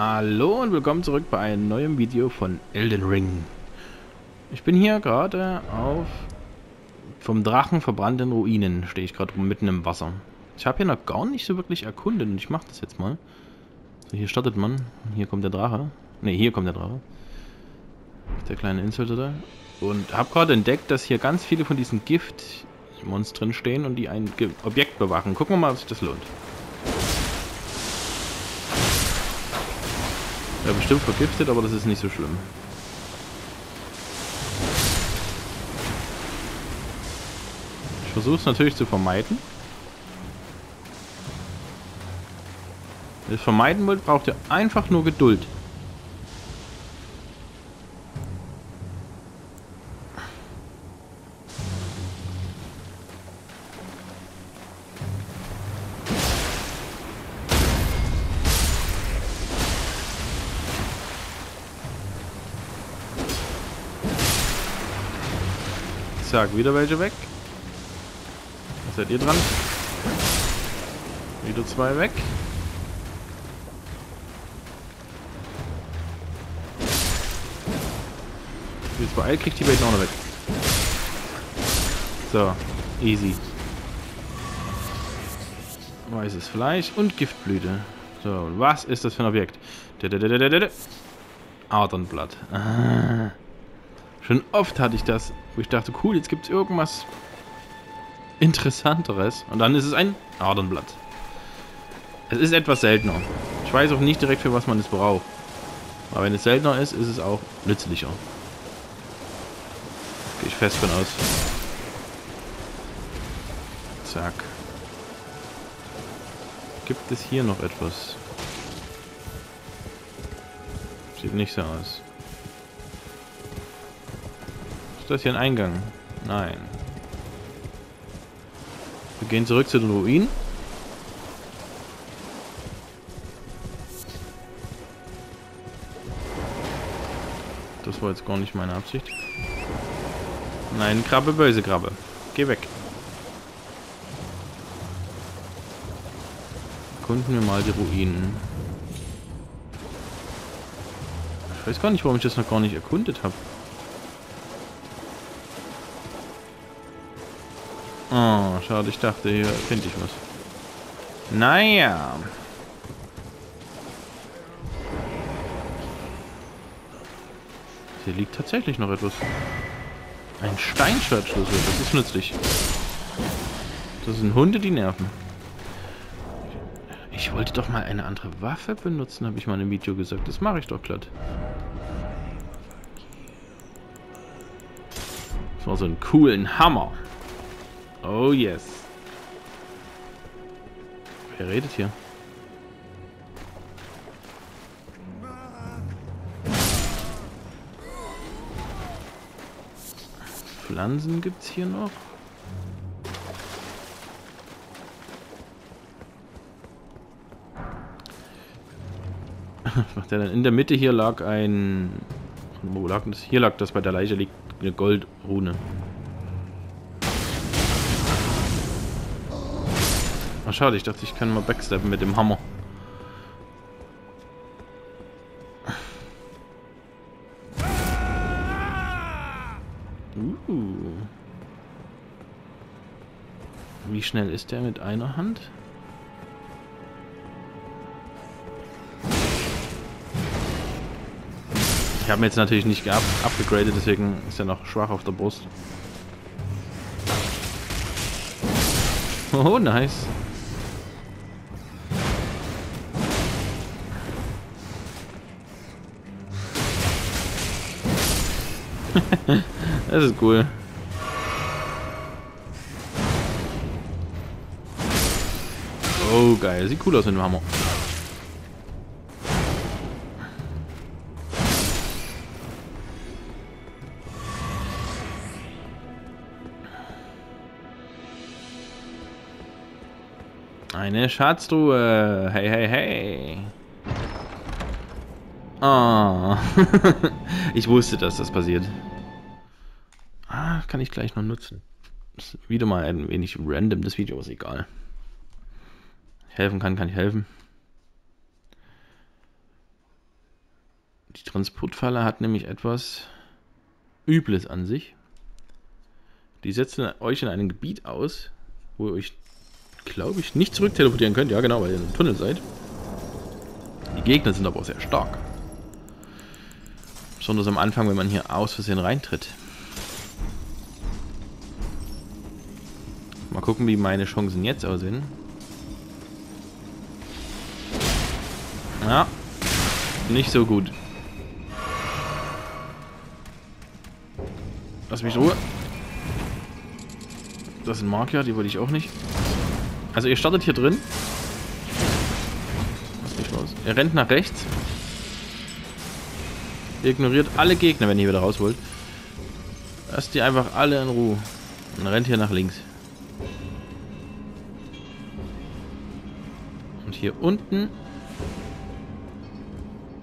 Hallo und willkommen zurück bei einem neuen Video von Elden Ring. Ich bin hier gerade auf vom Drachen verbrannten Ruinen, stehe ich gerade mitten im Wasser. Ich habe hier noch gar nicht so wirklich erkundet und ich mache das jetzt mal. So, hier startet man, hier kommt der Drache. Ne, hier kommt der Drache. Der kleine Insel da. Und habe gerade entdeckt, dass hier ganz viele von diesen Giftmonstern stehen und die ein Objekt bewachen. Gucken wir mal, ob sich das lohnt. Ja, bestimmt vergiftet, aber das ist nicht so schlimm. Ich versuche es natürlich zu vermeiden. Wenn ihr es vermeiden wollt, braucht ihr einfach nur Geduld. Zack, wieder welche weg. Was seid ihr dran? Wieder zwei weg. Jetzt beeilt, kriegt die Welt noch weg. So, easy. Weißes Fleisch und Giftblüte. So, was ist das für ein Objekt? Adernblatt. Ah. Schon oft hatte ich das, wo ich dachte, cool, jetzt gibt es irgendwas Interessanteres. Und dann ist es ein Adernblatt. Es ist etwas seltener. Ich weiß auch nicht direkt, für was man es braucht. Aber wenn es seltener ist, ist es auch nützlicher. Da gehe ich fest von aus. Zack. Gibt es hier noch etwas? Sieht nicht so aus. Ist das hier ein Eingang? Nein. Wir gehen zurück zu den Ruinen. Das war jetzt gar nicht meine Absicht. Nein, Krabbe, böse Krabbe. Geh weg. Erkunden wir mal die Ruinen. Ich weiß gar nicht, warum ich das noch gar nicht erkundet habe. Oh, schade, ich dachte, hier finde ich was. Naja. Hier liegt tatsächlich noch etwas. Ein Steinschwertschlüssel, das ist nützlich. Das sind Hunde, die nerven. Ich wollte doch mal eine andere Waffe benutzen, habe ich mal in einem Video gesagt. Das mache ich doch glatt. Das war so einen coolen Hammer. Oh yes. Wer redet hier? Pflanzen gibt's hier noch. Was macht der denn? In der Mitte hier lag ein... Wo lag das? Hier lag das, bei der Leiche liegt eine Goldrune. Oh, schade, ich dachte, ich kann mal backsteppen mit dem Hammer. Wie schnell ist der mit einer Hand? Ich habe ihn jetzt natürlich nicht upgegradet, deswegen ist er noch schwach auf der Brust. Oh, nice. Das ist cool. Oh, geil. Sieht cool aus mit dem Hammer. Eine Schatztruhe. Hey, hey, hey. Oh. Ich wusste, dass das passiert. Kann ich gleich noch nutzen. Das ist wieder mal ein wenig random, das Video ist egal. Helfen kann ich helfen. Die Transportfalle hat nämlich etwas Übles an sich. Die setzen euch in einem Gebiet aus, wo ihr euch, glaube ich, nicht zurückteleportieren könnt. Ja, genau, weil ihr in einem Tunnel seid. Die Gegner sind aber auch sehr stark. Besonders am Anfang, wenn man hier aus Versehen reintritt. Mal gucken, wie meine Chancen jetzt aussehen. Ja, nicht so gut. Lass mich in Ruhe. Das sind Marker, die wollte ich auch nicht. Also ihr startet hier drin. Lass mich raus. Ihr rennt nach rechts. Ihr ignoriert alle Gegner, wenn ihr wieder raus wollt. Lasst die einfach alle in Ruhe. Und rennt hier nach links. Und hier unten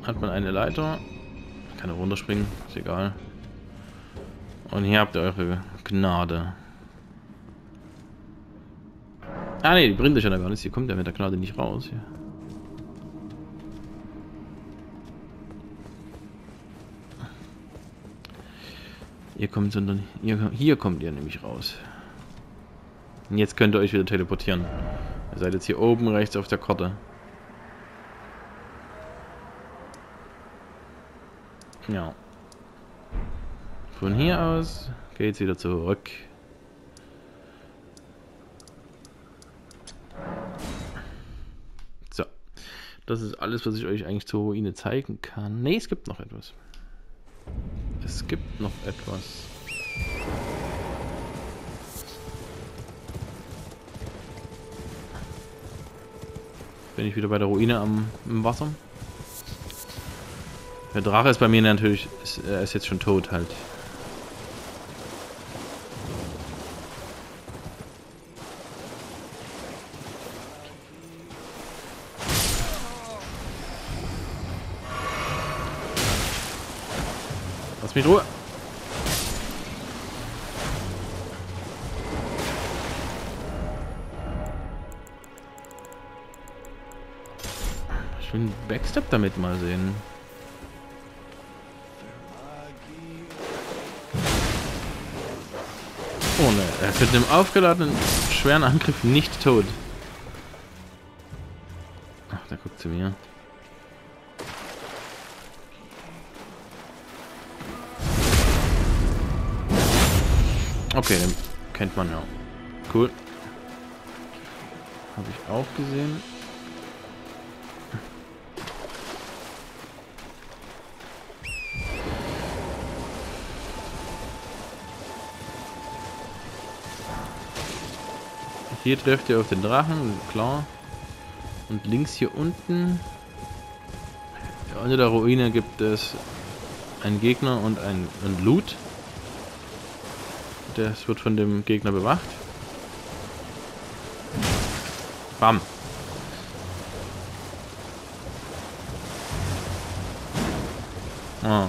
hat man eine Leiter. Man kann runterspringen, ist egal. Und hier habt ihr eure Gnade. Ah ne, die bringt euch ja gar nichts. Hier kommt ja mit der Gnade nicht raus. Hier. Ihr kommt, sondern hier kommt ihr nämlich raus. Und jetzt könnt ihr euch wieder teleportieren. Ihr seid jetzt hier oben rechts auf der Karte. Ja. Von hier aus geht's wieder zurück. So. Das ist alles, was ich euch eigentlich zur Ruine zeigen kann. Ne, es gibt noch etwas. Es gibt noch etwas. Bin ich wieder bei der Ruine im Wasser. Der Drache ist bei mir natürlich, er ist jetzt schon tot halt. Lass mich in Ruhe. Ich will einen Backstep damit mal sehen. Oh ne, er ist mit einem aufgeladenen schweren Angriff nicht tot. Ach, da guckt sie mir. Okay, den kennt man ja. Cool. Habe ich auch gesehen. Hier trefft ihr auf den Drachen, klar. Und links hier unten, unter der Ruine, gibt es einen Gegner und ein Loot. Das wird von dem Gegner bewacht. Bam. Ah.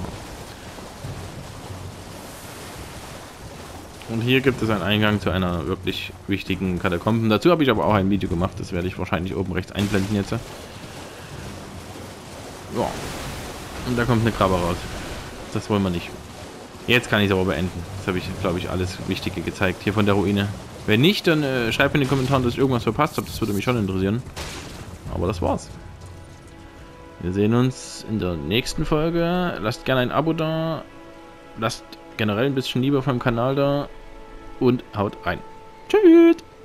Und hier gibt es einen Eingang zu einer wirklich wichtigen Katakomben. Dazu habe ich aber auch ein Video gemacht. Das werde ich wahrscheinlich oben rechts einblenden jetzt. Ja. Und da kommt eine Krabbe raus. Das wollen wir nicht. Jetzt kann ich es aber beenden. Das habe ich, glaube ich, alles Wichtige gezeigt hier von der Ruine. Wenn nicht, dann schreibt mir in den Kommentaren, dass ich irgendwas verpasst habe. Das würde mich schon interessieren. Aber das war's. Wir sehen uns in der nächsten Folge. Lasst gerne ein Abo da. Lasst generell ein bisschen Liebe vom Kanal da und haut rein. Tschüss!